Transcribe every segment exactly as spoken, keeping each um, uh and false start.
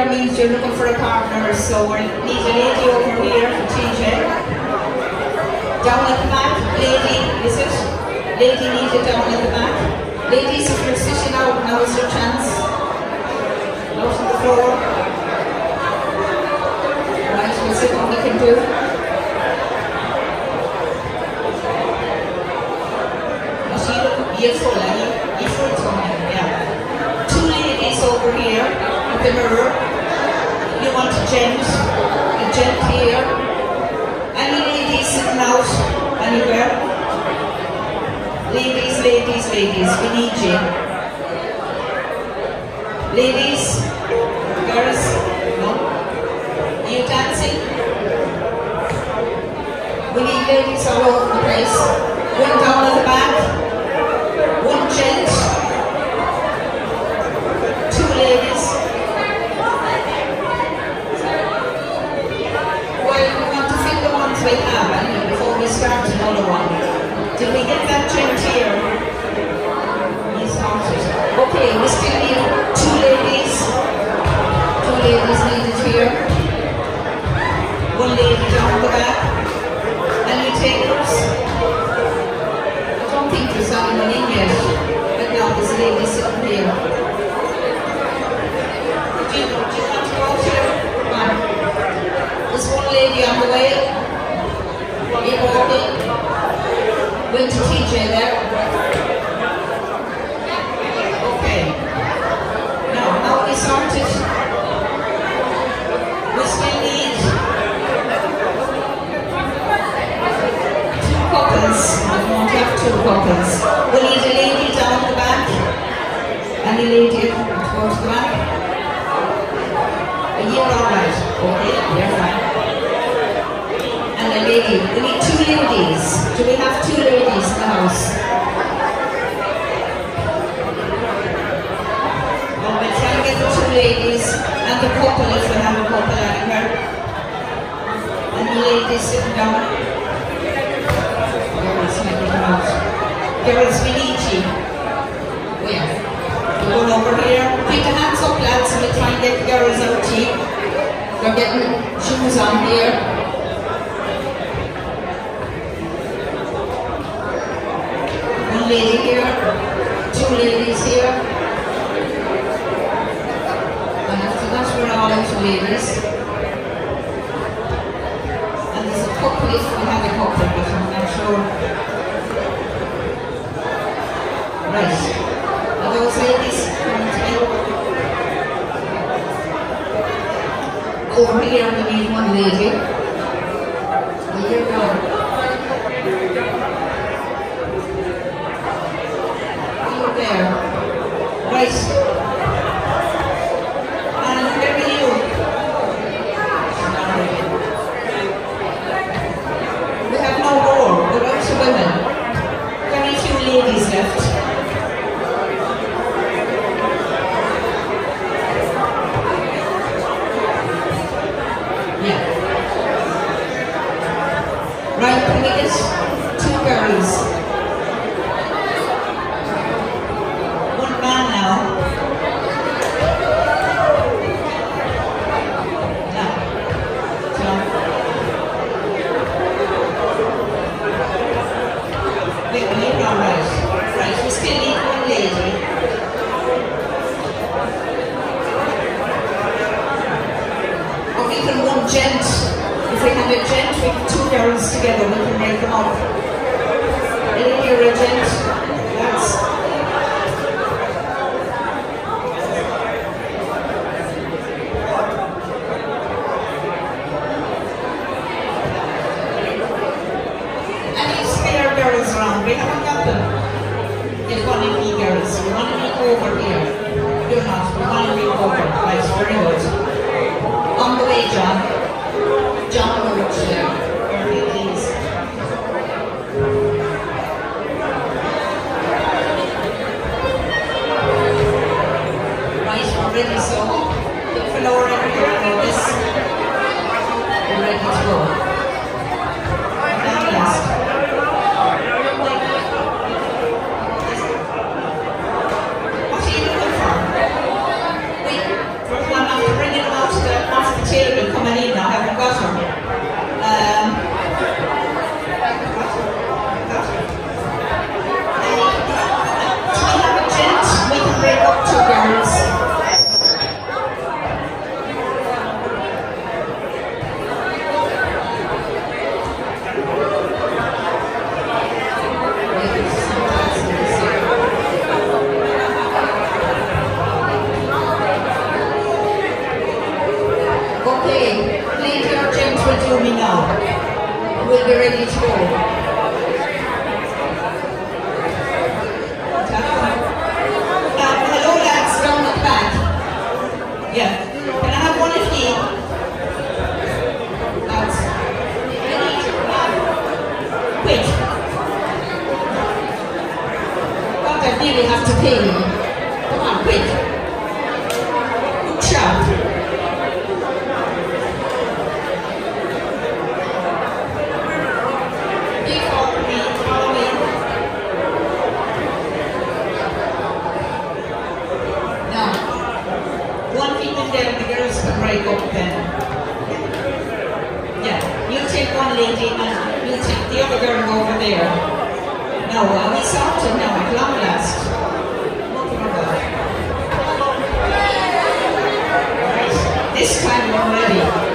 there means you're looking for a partner, so we need a lady over here for T J. Down at the back, lady, is it? Lady needed down at the back. Ladies, if you're sitting out, now is your chance. Out on the floor. Right, we'll see what we can do. Yes, for yeah. Two ladies over here with the mirror. You want a gent, a gent here. Any ladies sitting out anywhere? Ladies, ladies, ladies, we need you. Ladies, girls, no. Are you dancing? We need ladies all over the place. One down at the back. One gent, two ladies. Well, we want to fill the ones we have, I mean, before we start another one. Did we get that gent here? He's not. Okay, we still need two ladies. Two ladies needed here. One lady down the back. Any takers? I don't think there's anyone in yet, but now there's a lady sitting here. Do you, do you want to go out here? Man. There's one lady on the way. You're walking. Went to T J there. Okay. Now, now we started. We still need two couples. Two couples. We need a lady down the back. Any lady towards the back? Are you alright? Okay, you're fine. And a lady. We need two ladies. Do we have two ladies in the house? Well, we'll try and get the two ladies and the couple if we have a couple anywhere. And the lady sitting down. Girls, we need you. We are. We'll go over here. Take the hands up, lads, and we'll try and get the girls out here. They're getting shoes on here. One lady here. Two ladies here. And after that, we're all out of ladies. And there's a couple if we have a couple, but I'm not sure. Right. Are those ladies coming to you? Over here we need one lady. Here we go. Over there. Right. And where are you? We have no more. We're out to women. Very few ladies left. What are you looking for? Wait, there's one up. be ready to go. Really have to pay. Come on, quick. Good job. Big all the way, all the way. Now, one thing in there, the girls can break up then. Yeah, you take one lady and you take the other girl over there. No, well, it's out and now at long last. Right. This time we're ready.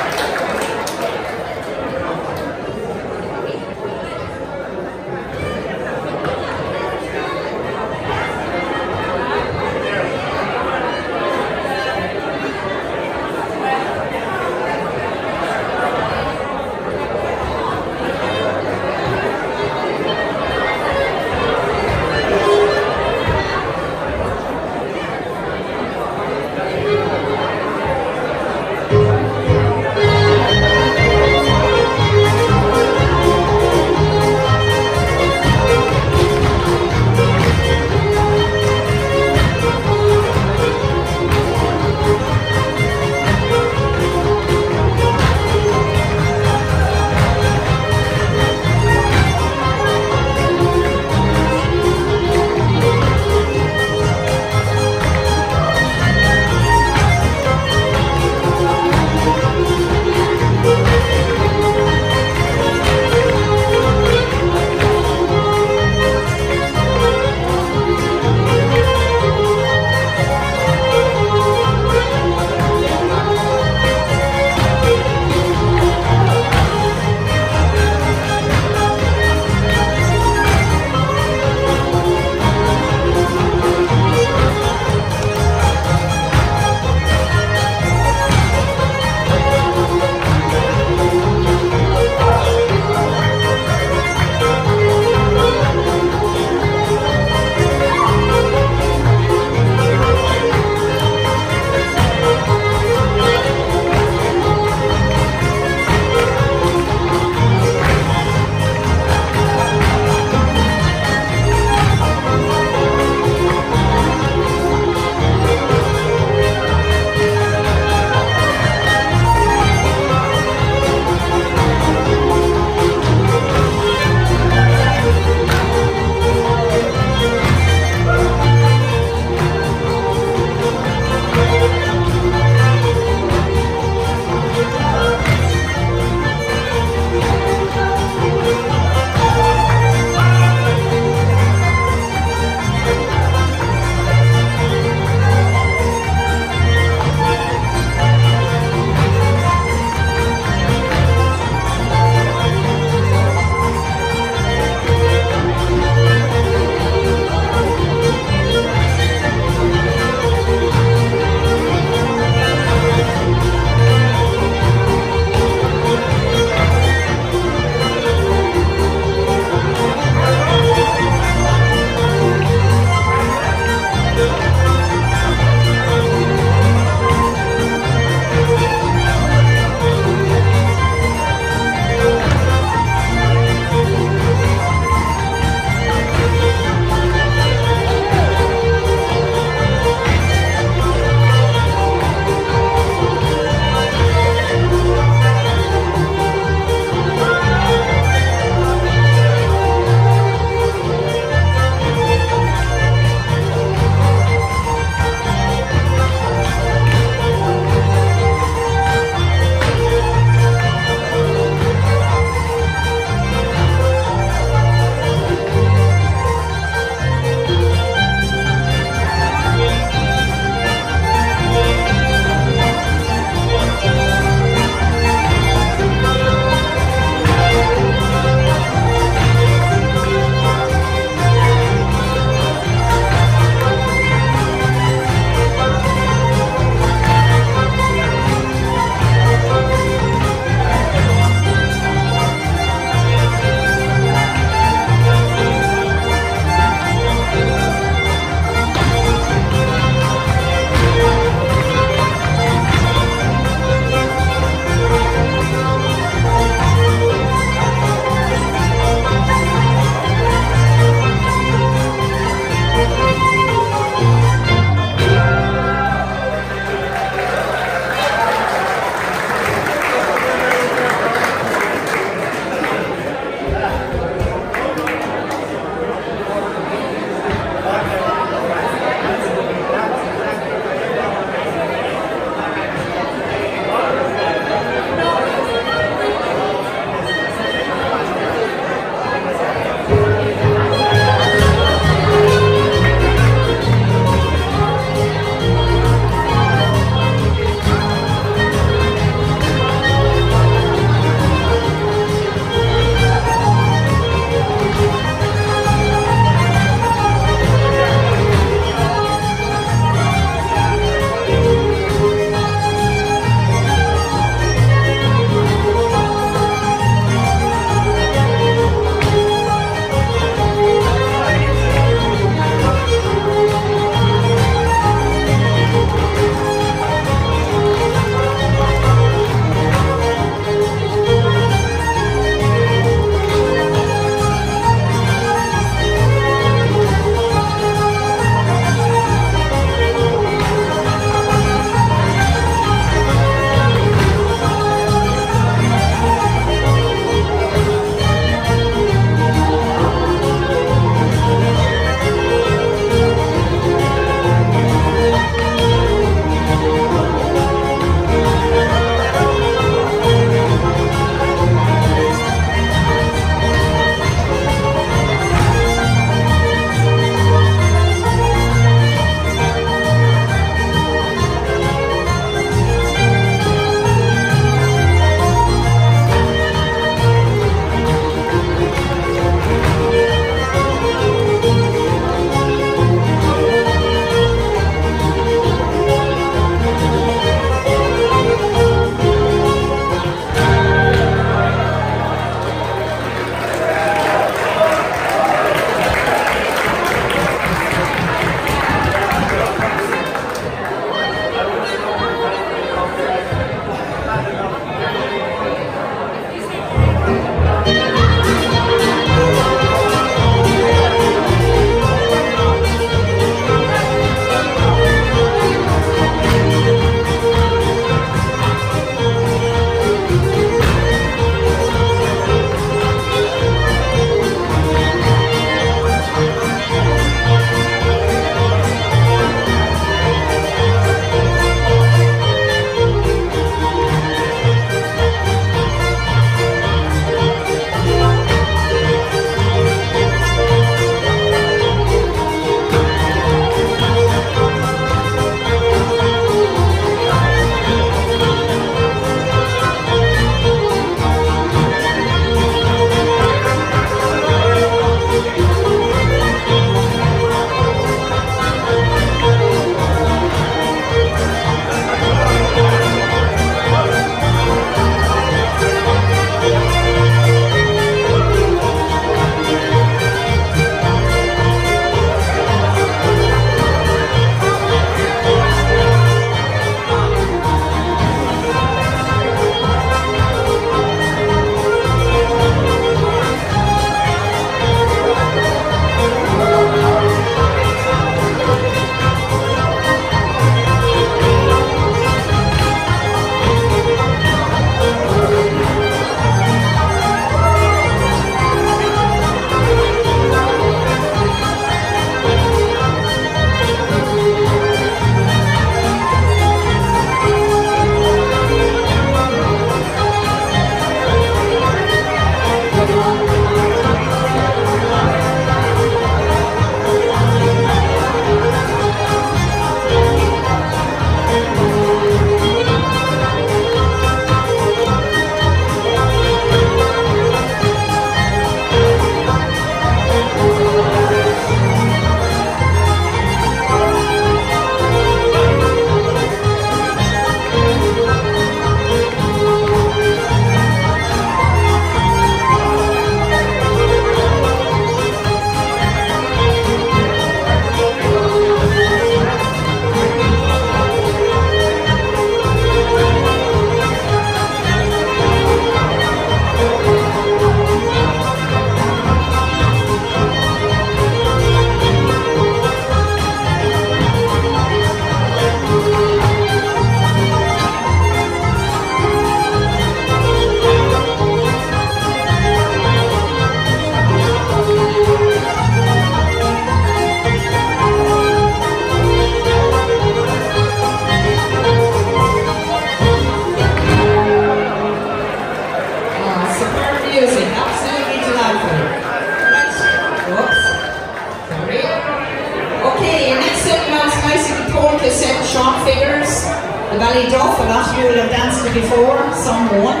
Belly Duff, a lot of you will have danced it before, some won't.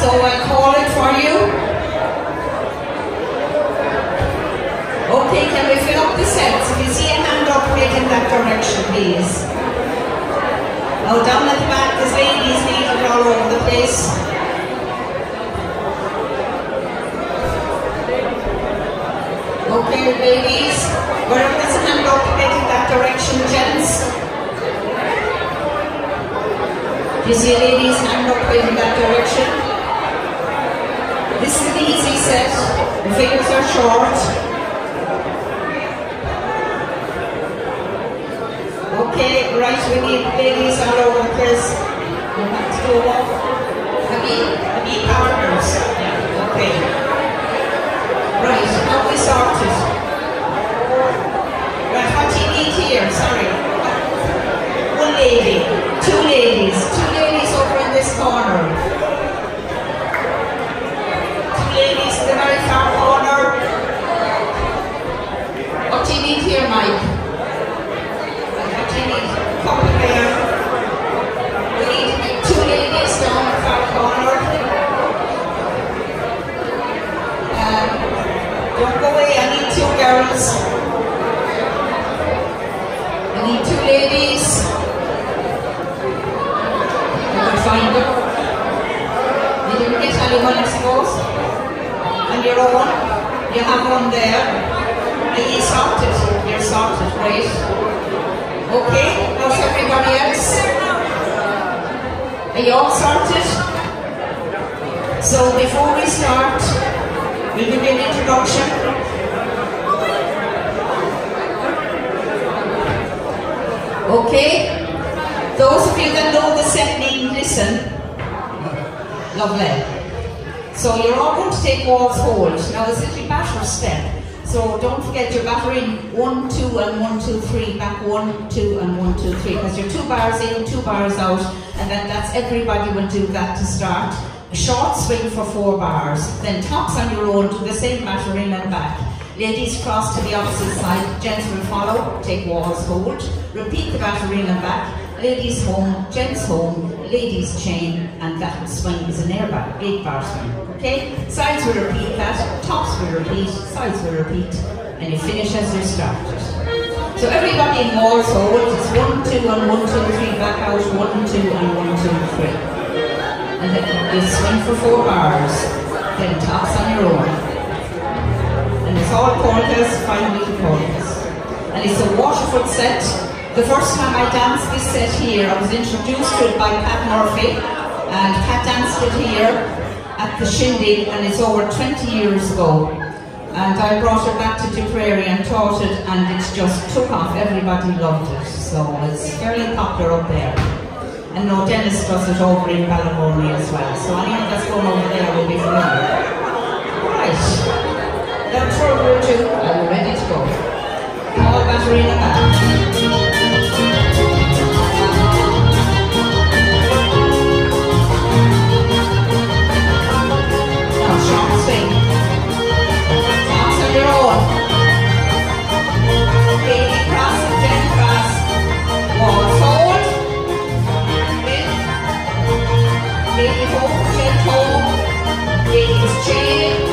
So I'll call it for you. Okay, can we fill up the sets? If you see a hand up, make in that direction, please. Now down at the back, there's ladies kneeling all over the place. Okay, ladies, wherever there's a hand up, make in that direction, gents. You see a lady's hand up in that direction. This is the easy set. The fingers are short. Okay, right, we need ladies all over the place. You have to go off. I need, I need partners. Yeah, okay. Right, now we started. Right, what do you need here? Sorry. One lady, two ladies. This corner. Two ladies in the very far corner. What do you need here, Mike? What do you need? Copy there. We need two ladies down the far corner. Um, don't go away, I need two girls. I need two ladies. Find them. Did you get anyone exposed? And your own? You have one there. And you sorted. You're sorted, right? Okay, how's everybody else? Are you all sorted? So before we start, we'll give you an introduction. Okay. Those of you that know the set name, listen. Lovely. So you're all going to take waltz hold. Now it's a little batter step. So don't forget you're battering one, two, and one, two, three. Back one, two, and one, two, three. Because you're two bars in, two bars out. And then that's everybody will do that to start. A short swing for four bars. Then tops on your own, do the same batter in and back. Ladies cross to the opposite side. Gents will follow. Take waltz hold. Repeat the batter in and back. Ladies home, gents home, ladies chain, and that will swing is an air bar, eight bar swing, okay? Sides will repeat that, tops will repeat, sides will repeat, and you finish as you started. So everybody in waltz hold is one, two, and one, two, three, back out, one, two, and one, two, three. And then you swing for four bars, then tops on your own. And it's all polkas, five little polkas. And it's a Waterfoot set. The first time I danced this set here, I was introduced to it by Pat Murphy, and Pat danced it here at the Shindig, and it's over twenty years ago. And I brought it back to Tipperary and taught it, and it just took off. Everybody loved it, so it's fairly popular up there. And no, Dennis does it over in Caledonian as well, so anyone that's going over there will be familiar. Right, that's what we'll do, and we're ready to go. All battery in the back. Ladies chain,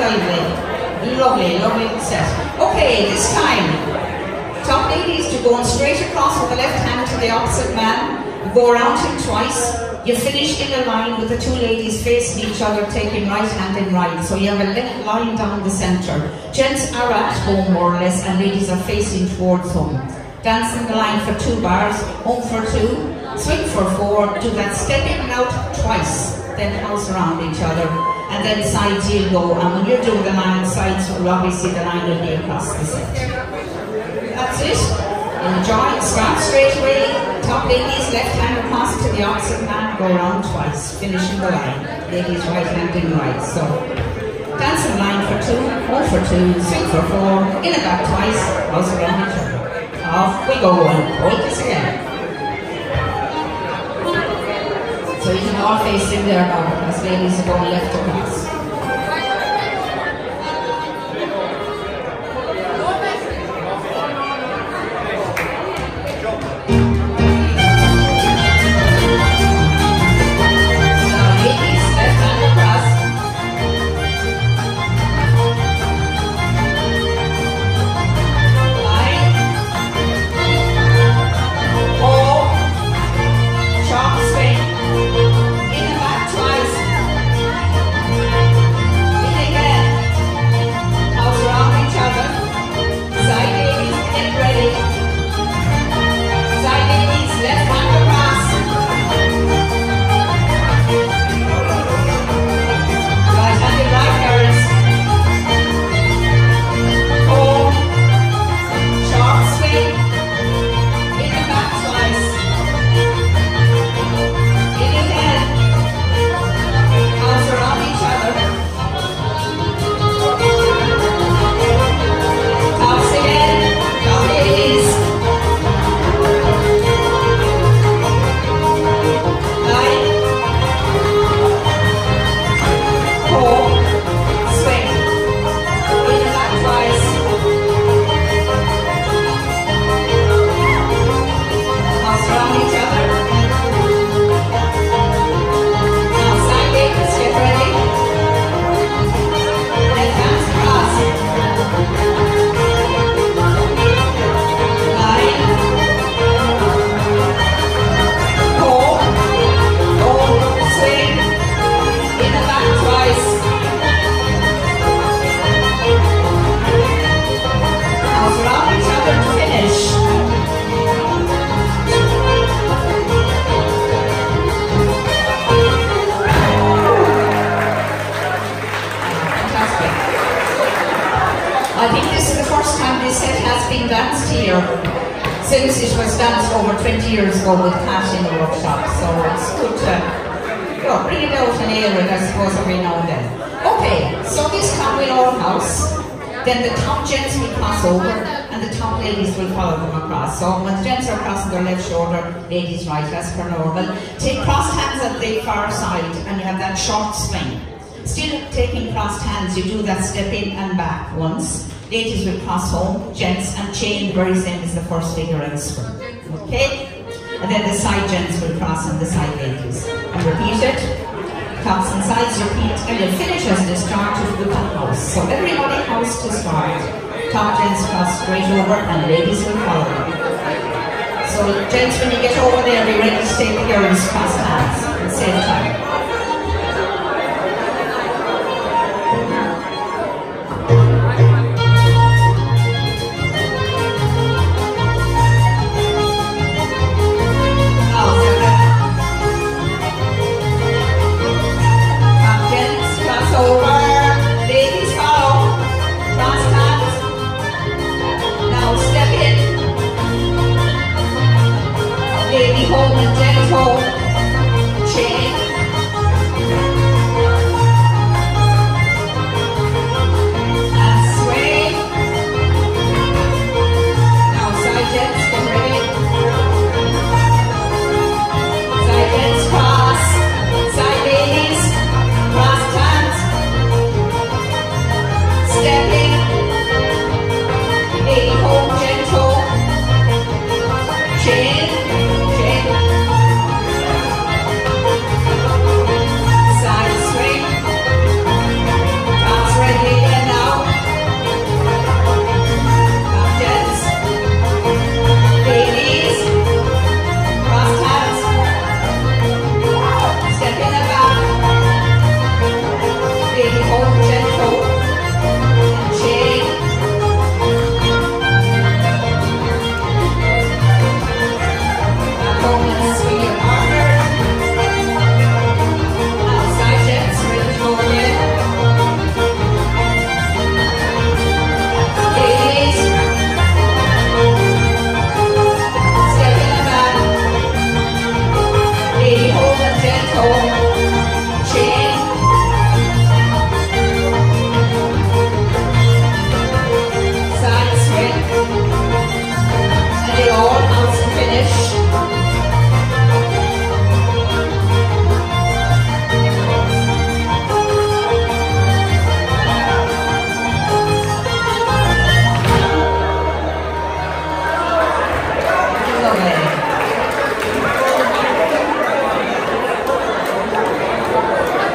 lovely, lovely, lovely set. Okay, this time, top ladies to go on straight across with the left hand to the opposite man. You go around him twice. You finish in a line with the two ladies facing each other, taking right hand in right. So you have a left line down the centre. Gents are at home more or less, and ladies are facing towards home. Dance in the line for two bars, home for two, swing for four, do that step in and out twice, then house around each other, and then sides you go, and when you're doing the line sides, so obviously the line will be across the set. That's it. Enjoy, start straight away, top ladies, left hand across to the opposite man, go around twice, finishing the line, ladies right hand in right, so. Dance in line for two, home for two, swing for four, in and out twice, house around each other. Off we go, and hold this again. So you can all face in there now, as ladies are going left across. Very same as the first figure and spring. Okay? And then the side gents will cross and the side ladies. And repeat it. Tops and sides repeat. And the finishers discharge with the house. So everybody house to start. Top gents cross straight over and ladies will follow. So gents, when you get over there, be ready to take the girls cross hands at the same time. Hold the gentle chain.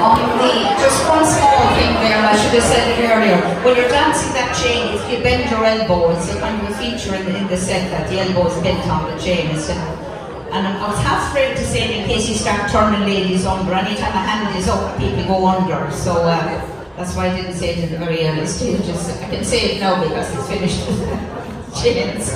on the, just one small thing there, and I should have said it earlier, when you're dancing that chain, if you bend your elbow, it's a kind of a feature in the, in the set that the elbow is bent on the chain. It's And I was half afraid to say it in case you start turning ladies under. Anytime a hand is up, people go under. So um, that's why I didn't say it in the very early stages. I can say it now because it's finished. Chains.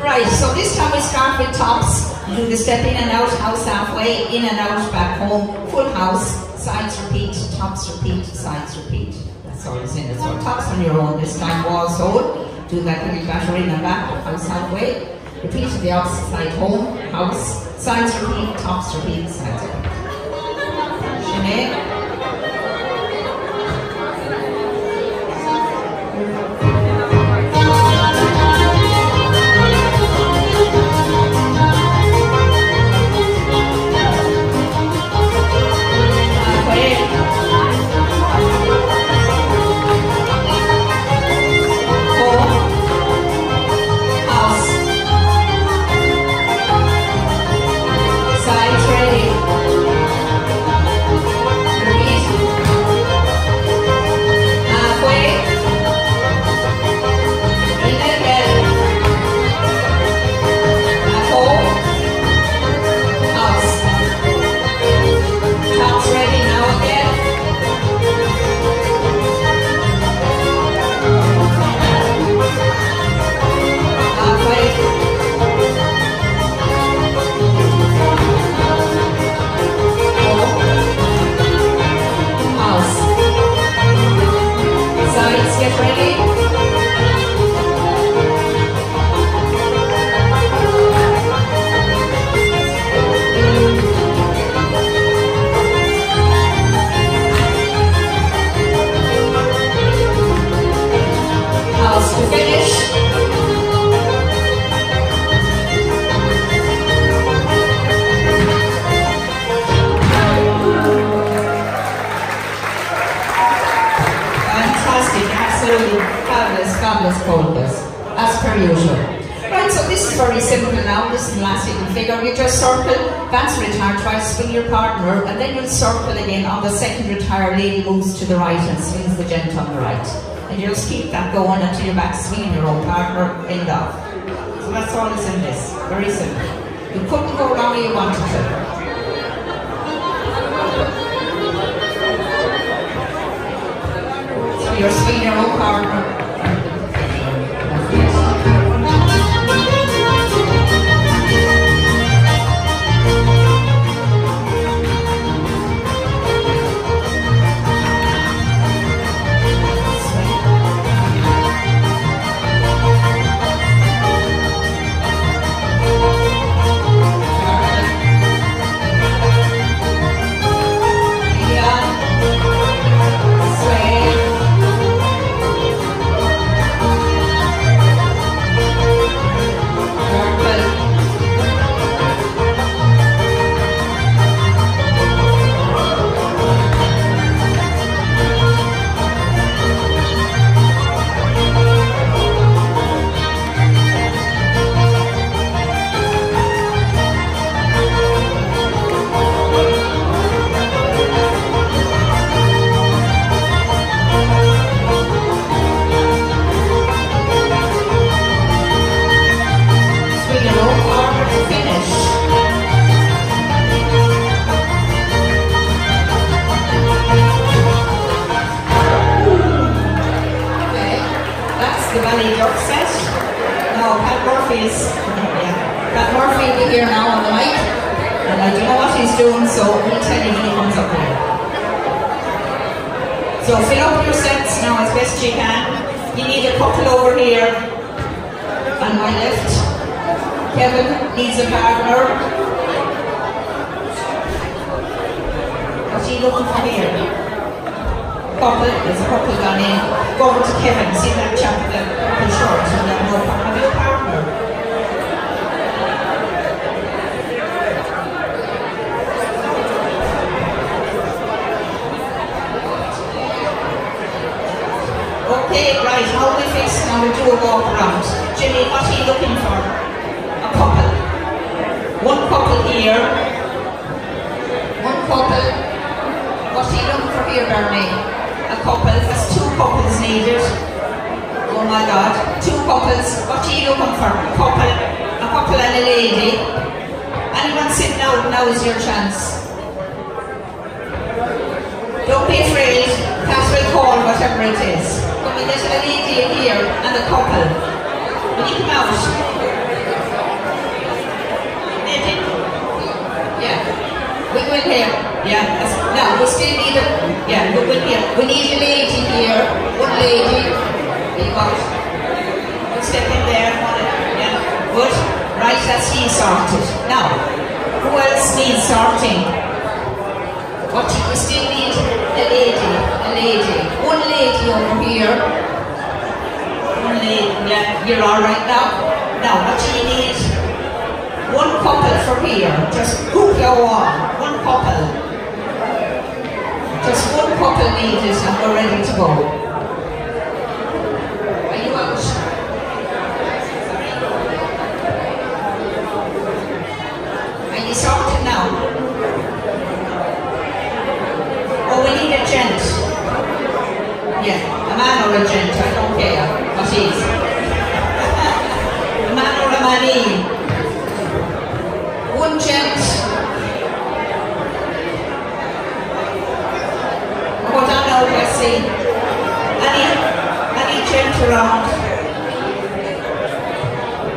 Right, so this time we start with tops. You do the step in and out, house halfway, in and out, back home, full house, sides repeat, tops repeat, sides repeat. That's all it's in it. So tops on your own this time, walls hold. Do that little batter in and back, house halfway. Repeat to the opposite side, home, house, sides repeat, tops repeat, sides repeat. Sinead. what are you looking for here, Bernie? A couple. That's two couples needed. Oh my God. Two couples. What are you looking for? A couple. A couple and a lady. Anyone sitting out, now is your chance. Don't be afraid. Pat will call whatever it is. But we get a lady here and a couple. When you come out. We went here, yeah, that's, no, we still need a, yeah, we went here, we need a lady here, one lady, we got, one step in there, one, yeah, good, right, that's he sorted. Now, who else needs sorting? What, we still need a lady, a lady, one lady over here, one lady, yeah, you're all right now, now, what do you need? One couple from here, just hook your arm. One couple. Just one couple needed and we're ready to go. Are you out? Are you sorted now? Oh, we need a gent. Yeah, a man or a gent, I don't care what is. A man or a manee. One gent. Go down now, I see. Any, any gent around?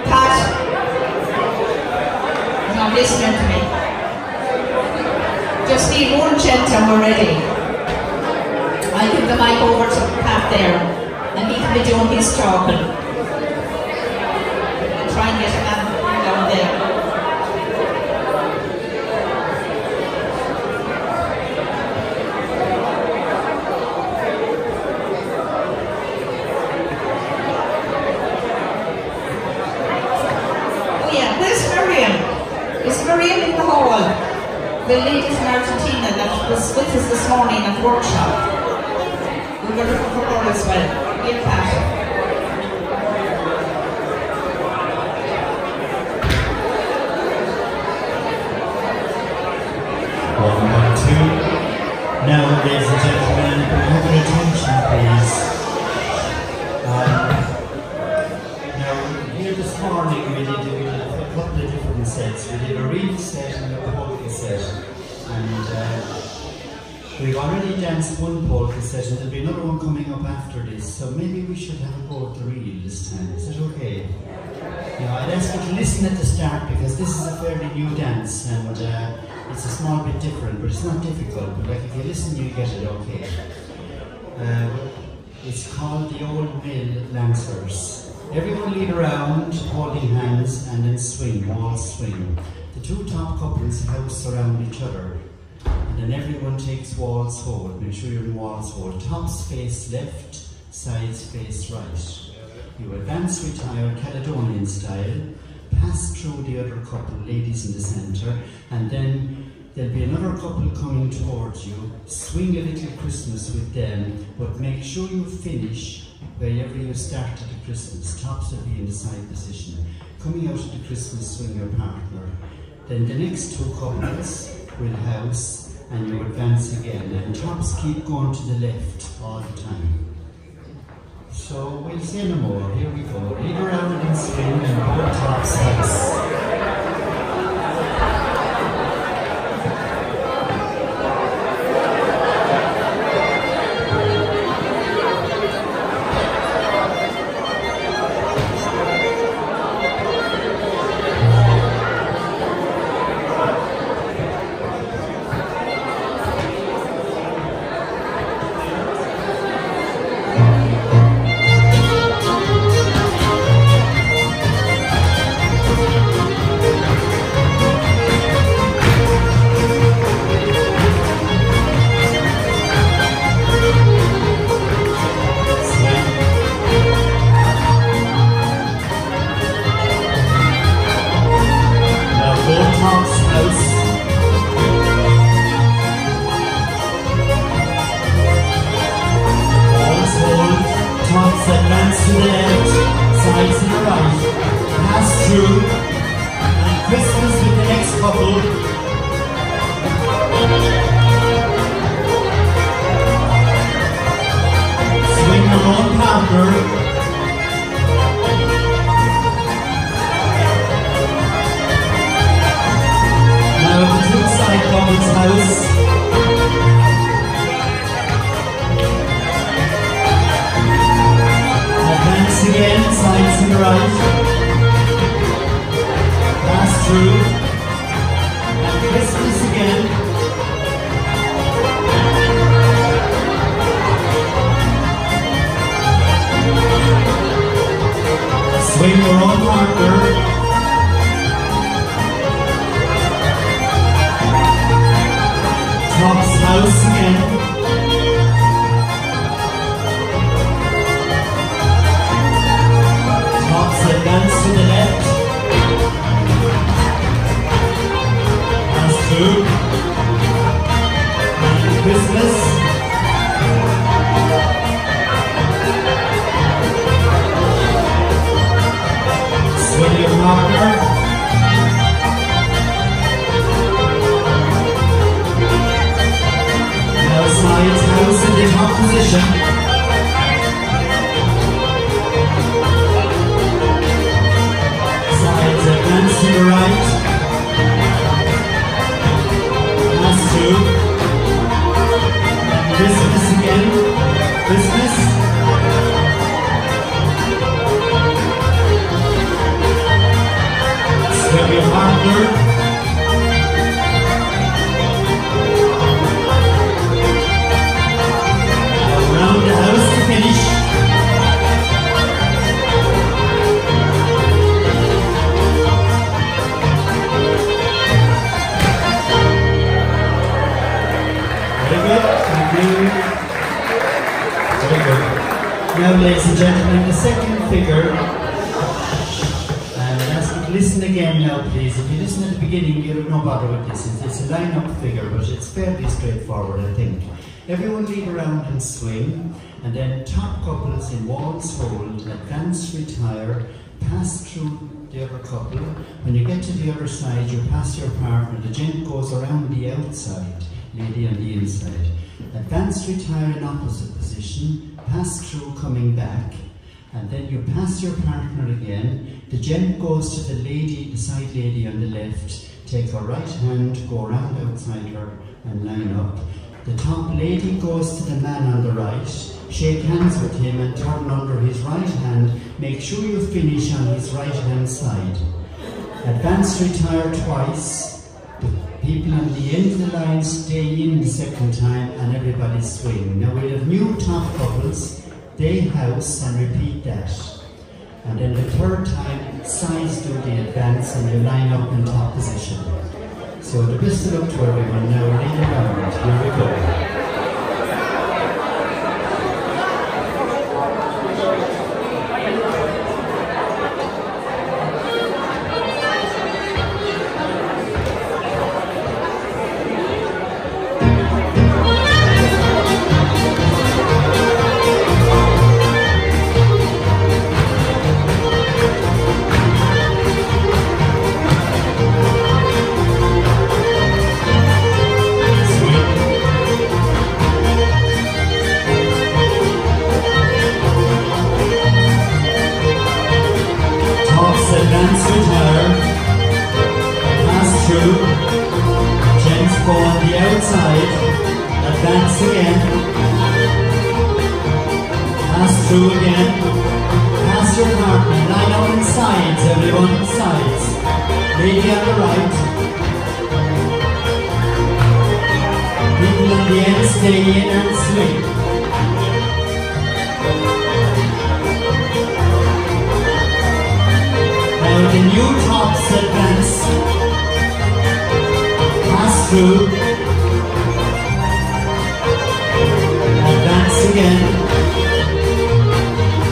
Pat? He's not listening to me. Just need one gent and we're ready. I give the mic over to Pat there and he can be doing his talking. And try and get a man down there. The ladies in Argentina that was with us this morning at workshop. We were looking for her as well. In fact. Welcome back to. Now, ladies and gentlemen, open attention, please. Um, now, here this morning we did a couple of different sets. We did a real set and a polka set. And uh, we've already danced one polka session, there'll be another one coming up after this, so maybe we should have a go at the reel this time. Is that okay? Yeah, I'd ask you to listen at the start because this is a fairly new dance and uh, it's a small bit different, but it's not difficult, but like if you listen you get it okay. Uh, it's called the Old Mill Lancers. Everyone lead around, holding hands and then swing, wall swing. The two top couples house around each other, and then everyone takes walls hold. Make sure you're in walls hold. Tops face left, sides face right. You advance retire Caledonian style, pass through the other couple, ladies in the centre, and then there'll be another couple coming towards you. Swing a little Christmas with them, but make sure you finish wherever you started the Christmas. Tops will be in the side position. Coming out of the Christmas swing your partner. Then the next two couples will house and you advance again. And tops keep going to the left all the time. So we'll say no more. Here we go. Lead around and swing and both tops house. Christmas with the next couple. Bird. Tops house again. Tops advance to the left. That's two. Christmas. Swilly of Locker. Now Science House in the top position. Science advance to the right. Last two. Christmas again, Christmas. Swing your partner. Around the house to finish. Now, ladies and gentlemen, the second figure, and uh, ask you to listen again now, please. If you listen at the beginning, you'll have no bother with this. It's, it's a line-up figure, but it's fairly straightforward, I think. Everyone lead around and swing, and then top couples in waltz hold, advance, retire, pass through the other couple. When you get to the other side, you pass your partner. The gent goes around the outside, lady on the inside. Advance, retire in opposite position, pass through coming back, and then you pass your partner again. The gent goes to the lady, the side lady on the left, take her right hand, go around outside her and line up. The top lady goes to the man on the right, shake hands with him and turn under his right hand, make sure you finish on his right hand side. Advance, retire twice. People on the end of the line stay in the second time and everybody swing. Now we have new top couples, they house and repeat that. And then the third time, sides do the advance and you line up in top position. So the best of luck to everyone. Now we're in the round. Here we go.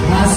Pass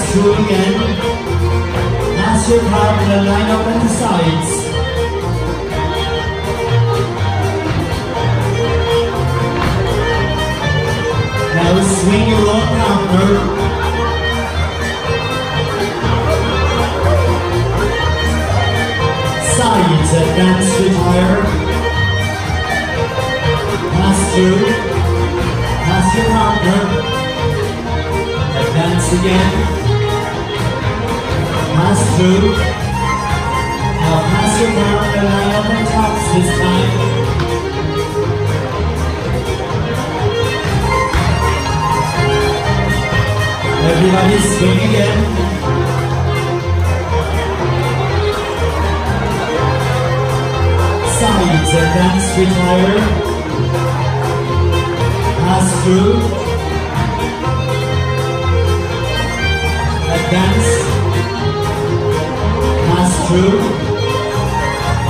two.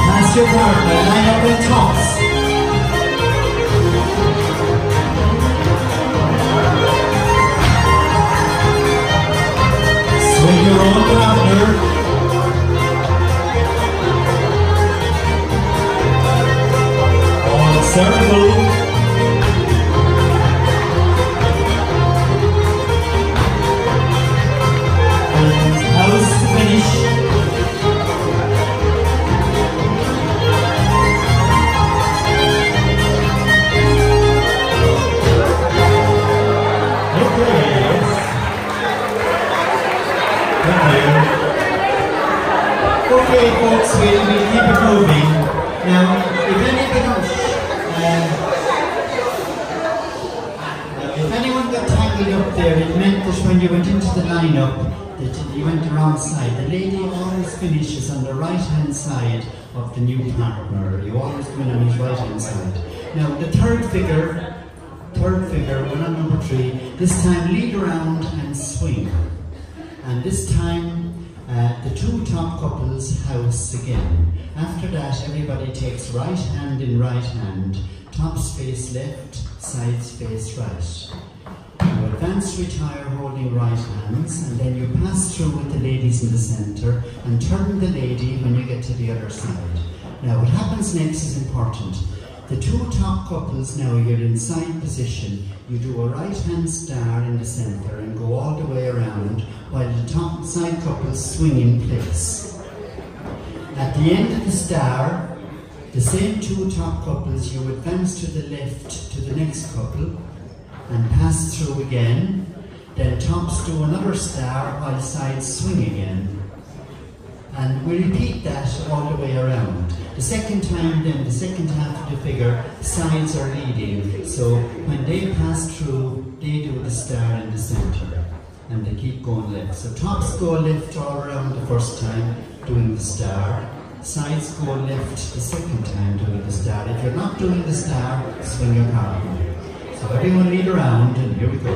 Matthew Brown, they line up in tops. Swing your own partner. On circle. Okay, folks, we will keep it moving. Now, if anything else, uh, if anyone got tangled up there, it meant that when you went into the lineup, that you went the wrong side. The lady always finishes on the right-hand side of the new partner. You always come in on his right-hand side. Now, the third figure, third figure, we're on number three. This time, lead around and swing. And this time, Uh, the two top couples house again. After that, everybody takes right hand in right hand, tops face left, sides face right. You advance, retire, holding right hands, and then you pass through with the ladies in the centre and turn the lady when you get to the other side. Now, what happens next is important. The two top couples now, you're in side position. You do a right hand star in the centre and go all the way around while the top side couples swing in place. At the end of the star, the same two top couples, you advance to the left to the next couple and pass through again. Then tops do another star while sides swing again. And we repeat that all the way around. The second time then, the second half of the figure, sides are leading. So when they pass through, they do the star in the centre. And they keep going left. So tops go left all around the first time, doing the star. Sides go left the second time, doing the star. If you're not doing the star, swing your partner. So everyone lead around, and here we go.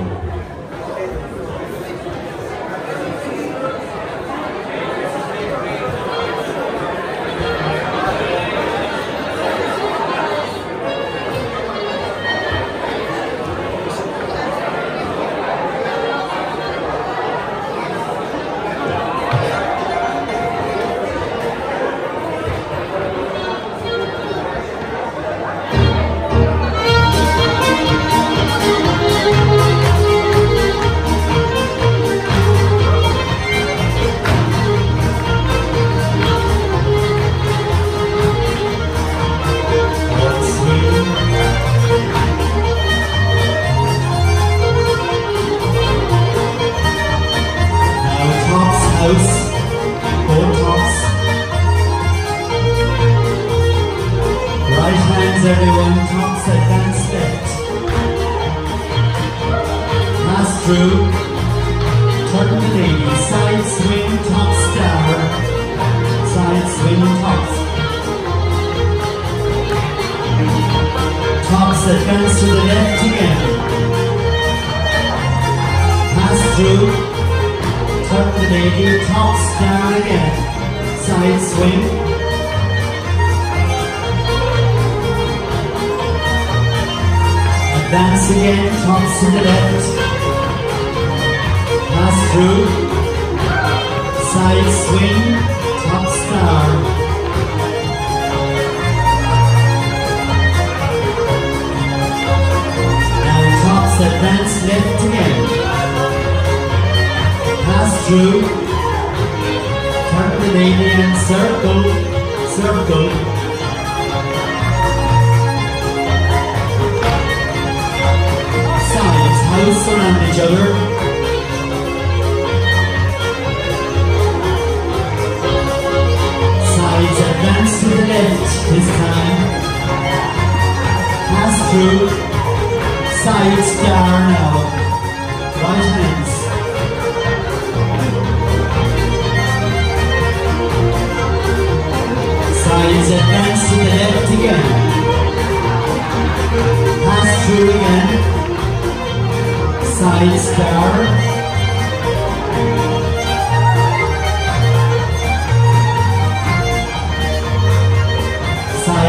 Side star.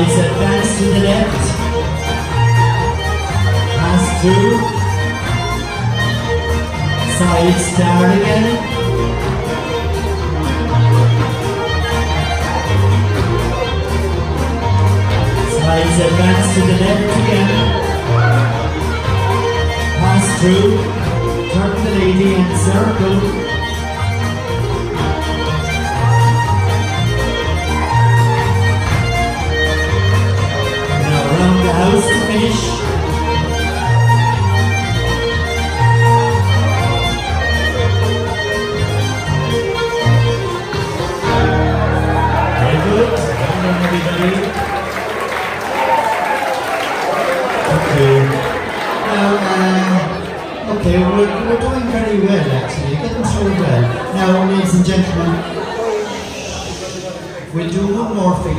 It's a pass to the left. Pass through. Side start again. Side a pass to the left again. Pass through. Turn the lady and circle. House to finish. Very good. Well done, everybody. Okay. Now, uh, okay, we're, we're doing very well, actually. Getting through well. Now, ladies and gentlemen, we'll do one more figure.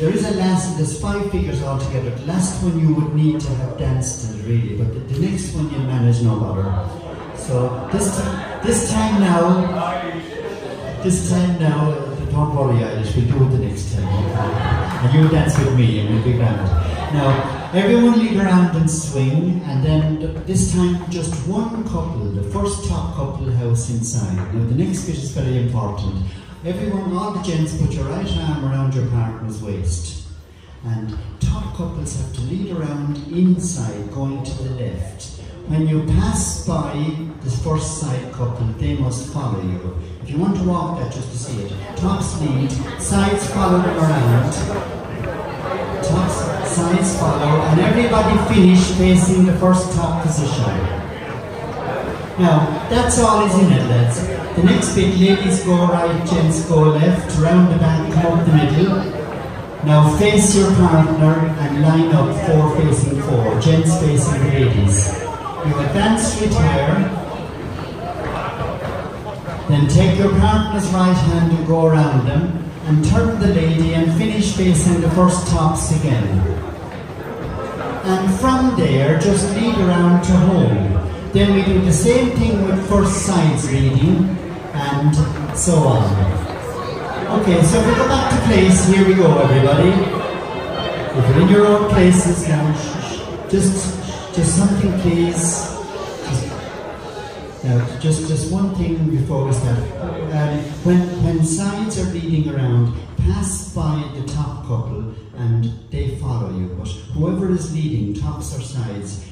There is a last, there's five figures altogether. The last one you would need to have danced it really, but the, the next one you'll manage no bother. So this, this time now, this time now, don't worry Irish, we'll do it the next time. And you'll dance with me and we'll be grand. Now, everyone lead around and swing, and then this time just one couple, the first top couple house inside. Now the next bit is very important. Everyone, all the gents, put your right arm around your partner's waist. And top couples have to lead around inside, going to the left. When you pass by the first side couple, they must follow you. If you want to walk that, just to see it. Tops lead, sides follow them around. Tops, sides follow, and everybody finish facing the first top position. Now, that's all is in it, lads. The next bit, ladies go right, gents go left, round the back, come up the middle. Now face your partner and line up four facing four, gents facing the ladies. You advance, retire, then take your partner's right hand and go around them, and turn the lady and finish facing the first tops again. And from there, just lead around to home. Then we do the same thing with first sides reading, and so on. Okay, so if we go back to place, here we go everybody. If you're in your own places now, just, just something please. Now, just, just one thing before we start. Um, when, when sides are leading around, pass by the top couple and they follow you. But whoever is leading, tops or sides,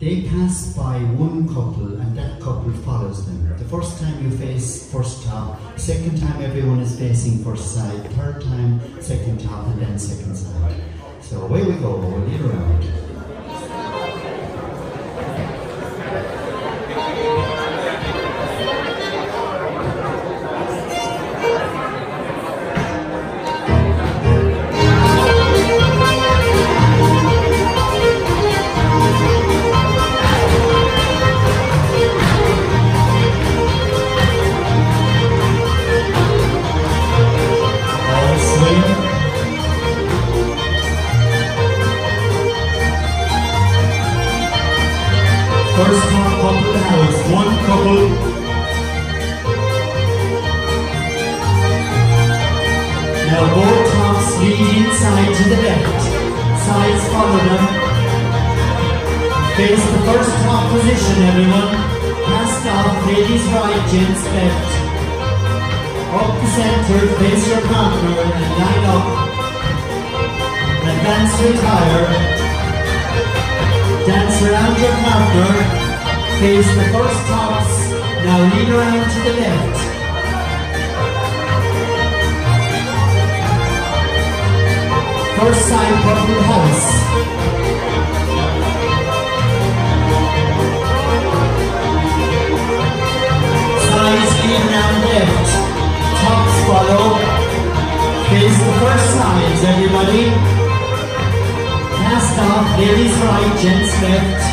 they pass by one couple and that couple follows them. The first time you face first top, second time everyone is facing first side, third time second top and then second side. So away we go, we'll lead around. First top couple house, one couple. Now both tops lead inside to the left. Sides follow them. Face the first top position everyone. Cast off, ladies right, gents left. Up the center, face your partner and line up. Advance, retire. Dance around your partner, face the first tops, now lean around to the left. First side couple house. Sides lean round left, tops follow, face the first sides everybody. Last off, ladies right, gents left.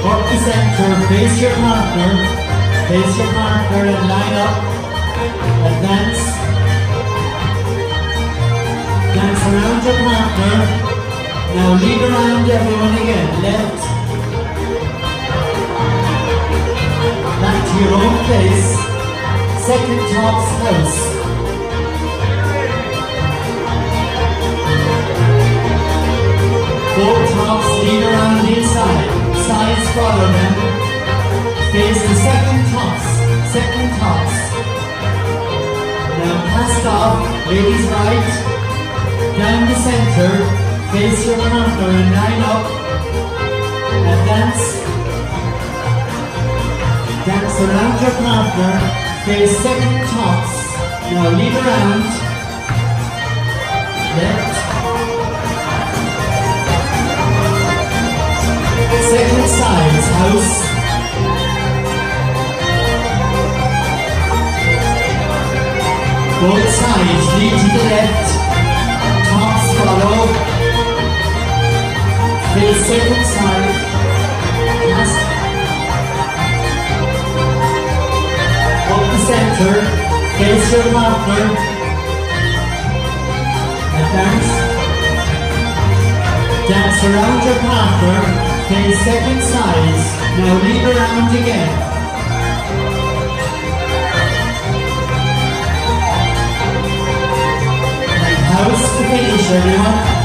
Up the center, face your partner. Face your partner and line up. Advance. Dance around your partner. Now lead around everyone again. Left. Back to your own place. Second top's house. leader on the near side, sides follow them. There's the second toss, second toss. Now cast off, ladies right, down the center, face your one another and line up. Advance, dance around your partner, face second toss. Now lead around, left, second side, house, both sides lead to the left, tops follow, face second side, last, up the center, face your marker, advance, dance around your marker, face second size, now lead around again. And house to finish everyone.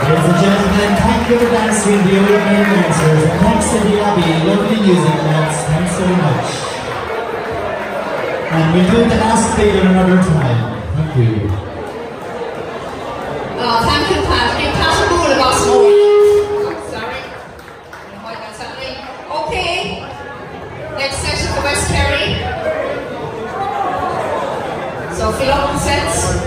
Ladies and gentlemen, thank you for dancing the Old Mill Lancers, and thanks to the Abbey, lovely music, lads, thanks very much. And we'll do the last bit another time. Thank you. Oh, thank you, Pat. Give Pat a ball of us more. Sorry. I'm going to hide something. Okay. Next session for West Kerry. So fill up the sets.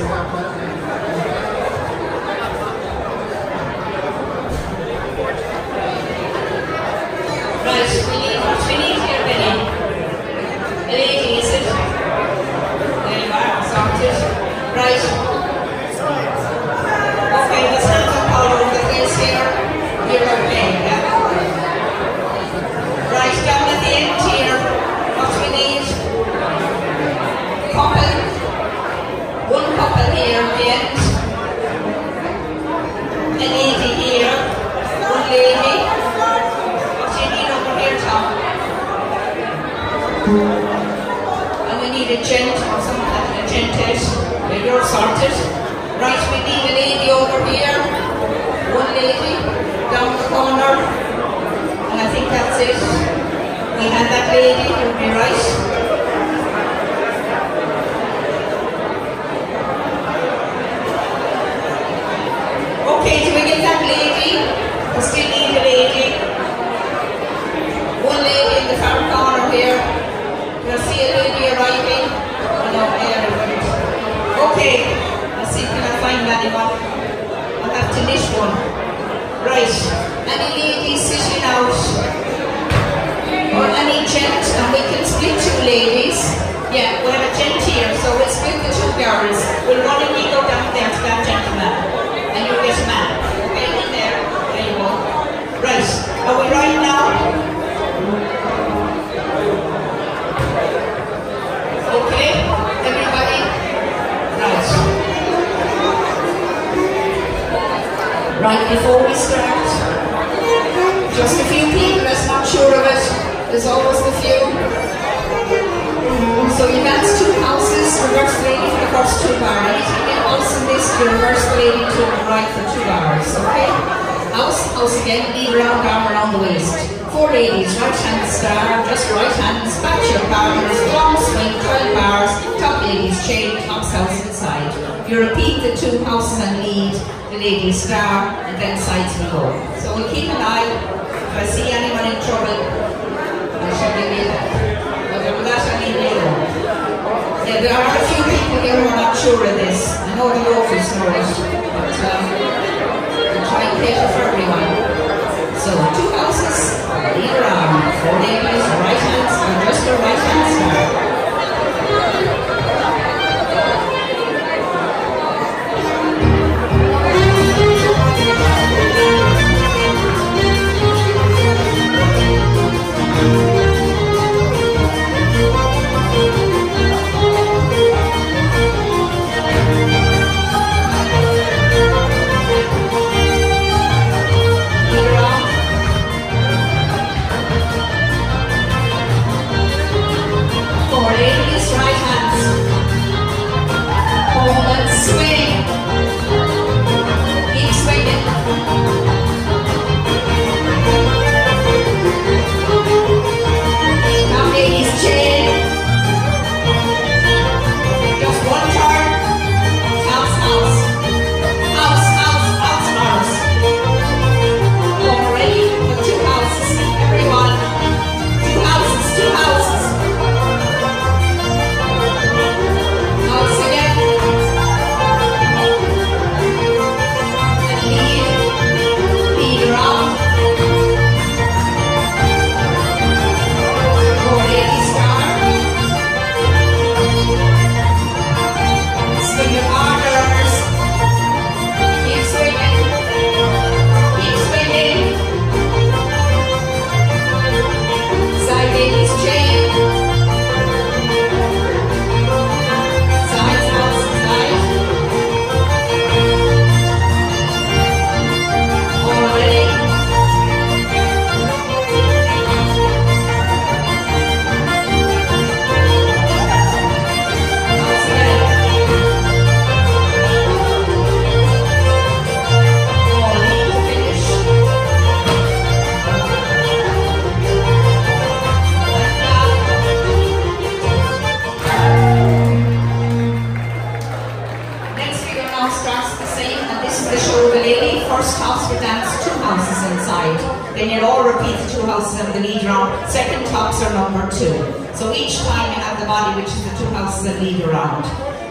and it all repeats two houses on the lead round. Second tops are number two. So each time you have the body, which is the two houses that lead around.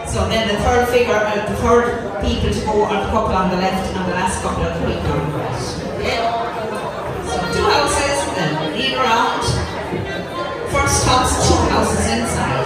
So then the third figure, uh, the third people to go are the couple on the left and the last couple are the people on the right. So two houses, then lead around. First tops, two houses inside.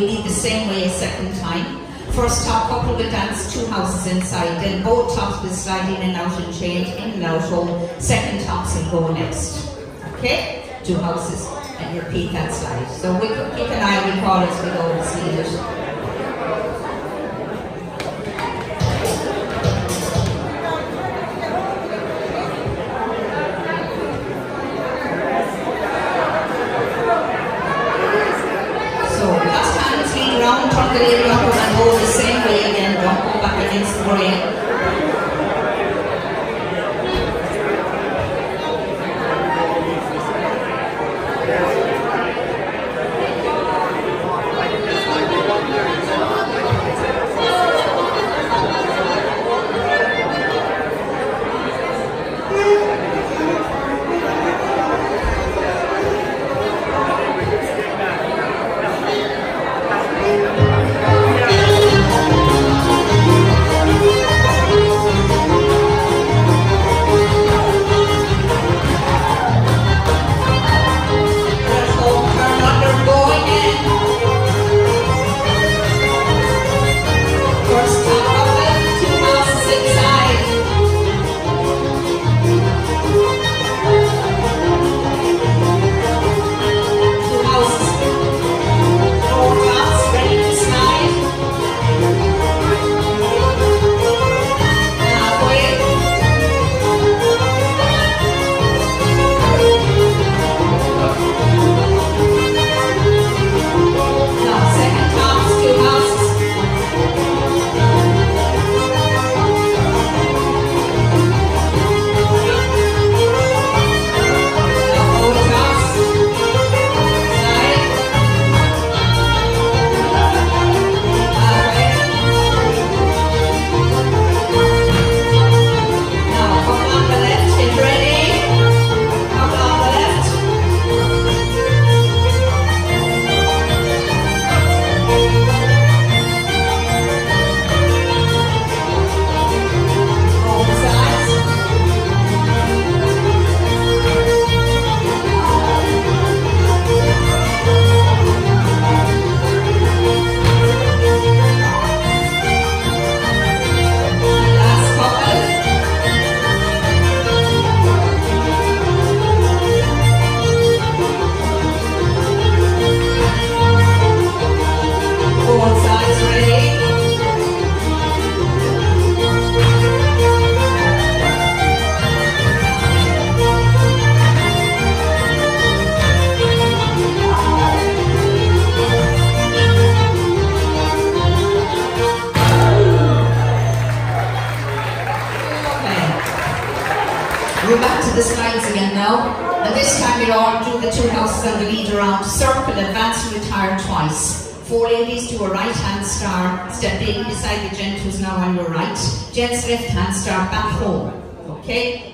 we lead the same way a second time. First half couple will dance two houses inside, then both tops will slide in and out and change, in and out home. Second tops will go next. Okay? Two houses and repeat that slide. So we could keep an eye on the call as we go and see it.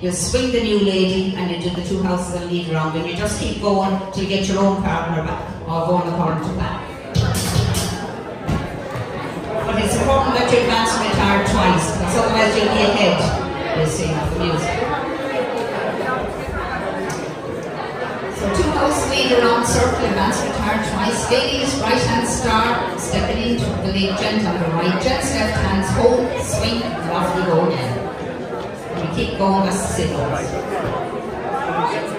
You swing the new lady and you do the two houses and lead around, and you just keep going till you get your own partner back or go on according to back. But it's important that you advance and retire twice, because otherwise you'll be ahead. You'll see the music. So two houses lead around, circle, advance, retire twice. Ladies, right hand star, stepping into the lead, gent on the right, gents left hands, hold, swing, and off you go again. Keep going as the signals. Thank you.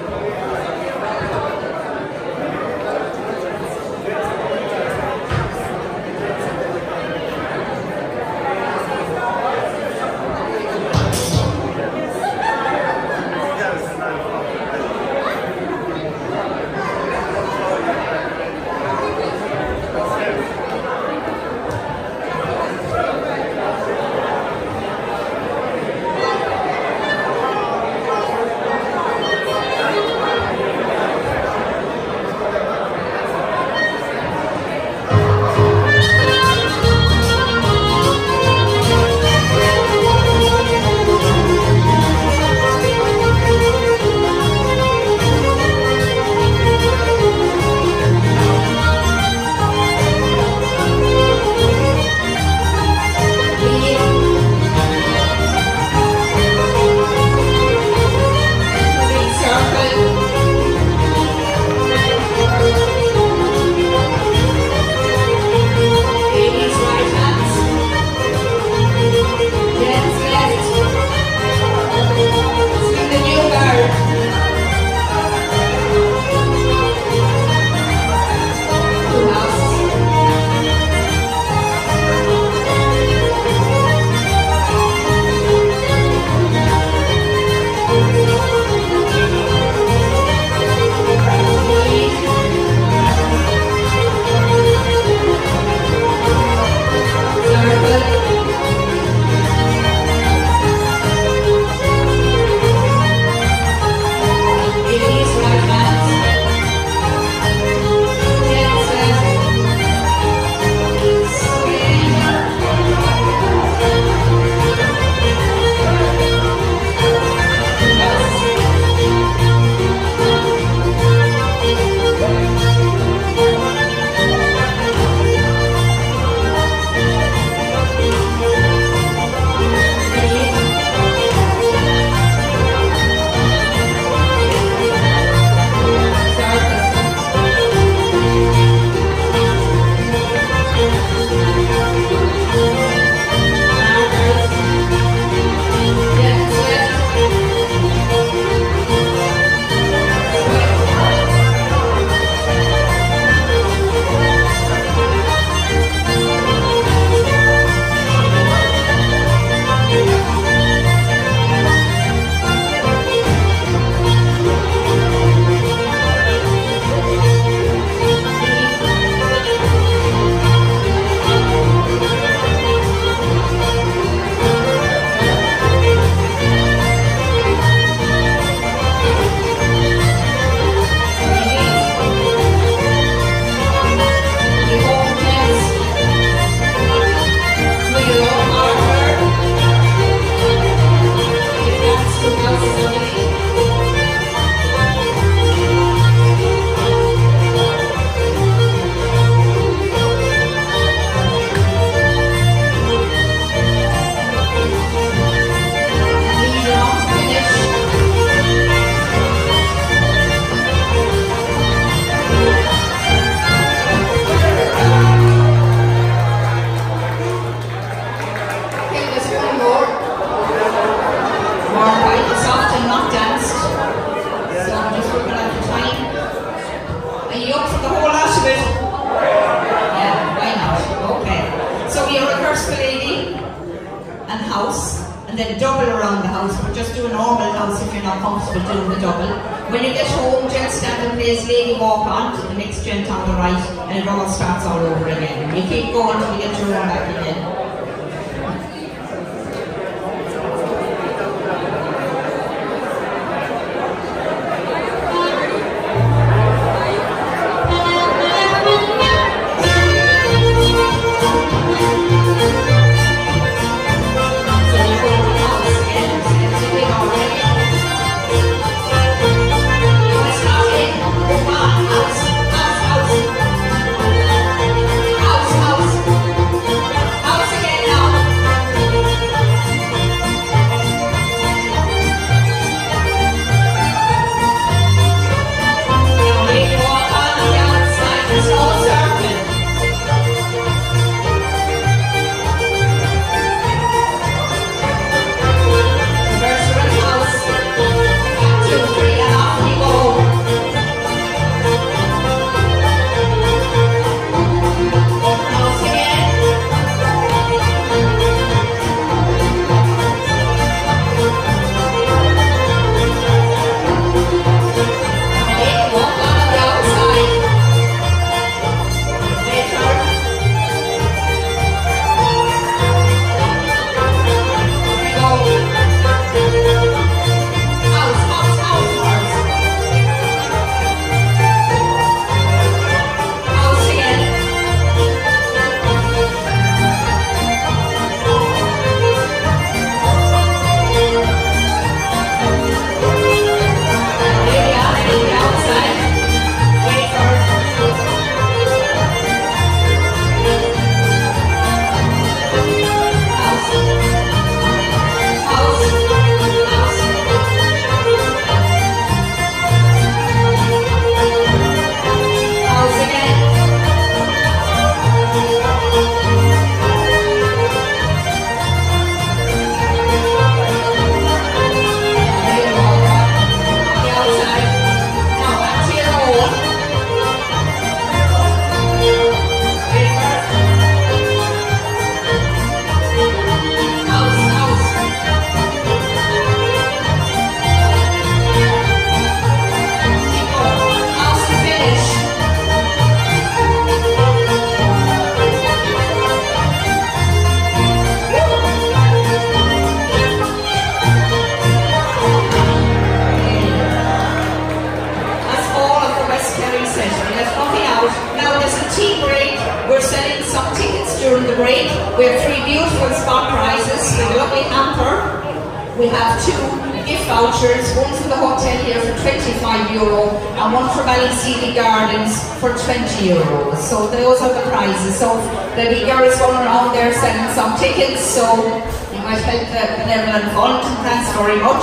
hours if you're not comfortable doing the double. When you get home, Jen stand and plays Lady Walk on to the next gent on the right, and it all starts all over again. You keep going until you get your own back again.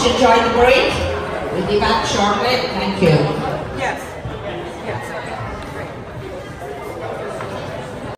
Enjoy the break. We'll be back shortly. Thank you. Yes.